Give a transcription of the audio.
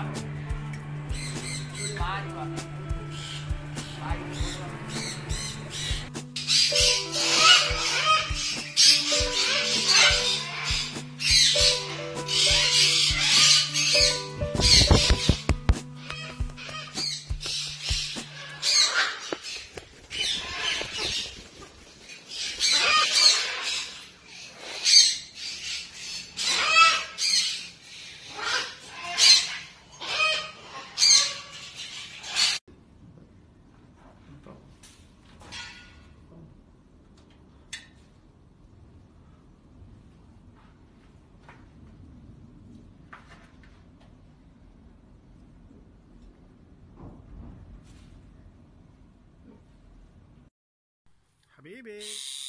fora. Pare, ó. Pare, baby.